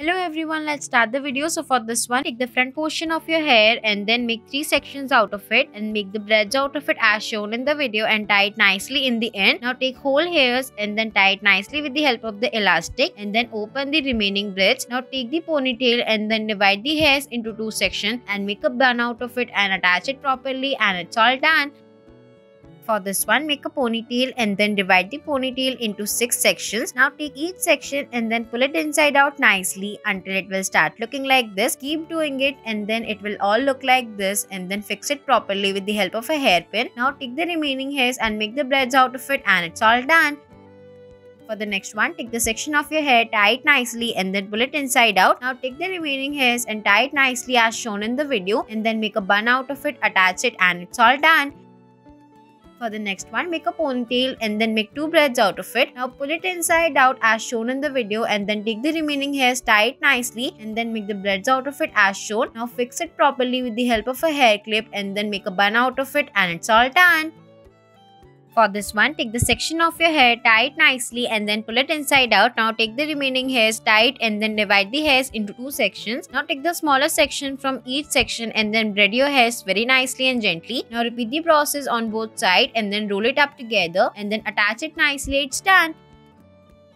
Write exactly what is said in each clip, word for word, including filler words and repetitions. Hello everyone, let's start the video. So for this one, take the front portion of your hair and then make three sections out of it and make the braids out of it as shown in the video and tie it nicely in the end. Now take whole hairs and then tie it nicely with the help of the elastic and then open the remaining braids. Now take the ponytail and then divide the hairs into two sections and make a bun out of it and attach it properly, and it's all done. For this one, make a ponytail and then divide the ponytail into six sections. Now take each section and then pull it inside out nicely until it will start looking like this. Keep doing it and then it will all look like this, and then fix it properly with the help of a hairpin. Now take the remaining hairs and make the braids out of it, and it's all done. For the next one, take the section of your hair, tie it nicely and then pull it inside out. Now take the remaining hairs and tie it nicely as shown in the video and then make a bun out of it, attach it, and it's all done. For the next one, make a ponytail and then make two braids out of it. Now pull it inside out as shown in the video and then take the remaining hairs, tie it nicely and then make the braids out of it as shown. Now fix it properly with the help of a hair clip and then make a bun out of it, and it's all done. For this one, take the section of your hair, tie it nicely and then pull it inside out. Now take the remaining hairs, tie it and then divide the hairs into two sections. Now take the smaller section from each section and then braid your hairs very nicely and gently. Now repeat the process on both sides and then roll it up together and then attach it nicely. It's done.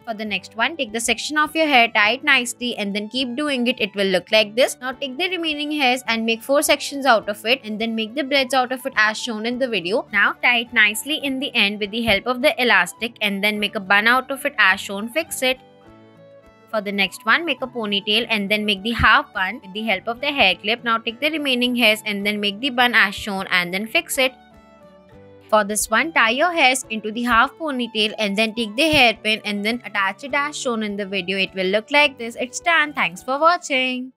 For the next one, take the section of your hair, tie it nicely and then keep doing it. It will look like this. Now take the remaining hairs and make four sections out of it and then make the braids out of it as shown in the video. Now tie it nicely in the end with the help of the elastic and then make a bun out of it as shown. Fix it. For the next one, make a ponytail and then make the half bun with the help of the hair clip. Now take the remaining hairs and then make the bun as shown and then fix it. For this one, tie your hairs into the half ponytail and then take the hairpin and then attach it as shown in the video. It will look like this. It's done. Thanks for watching.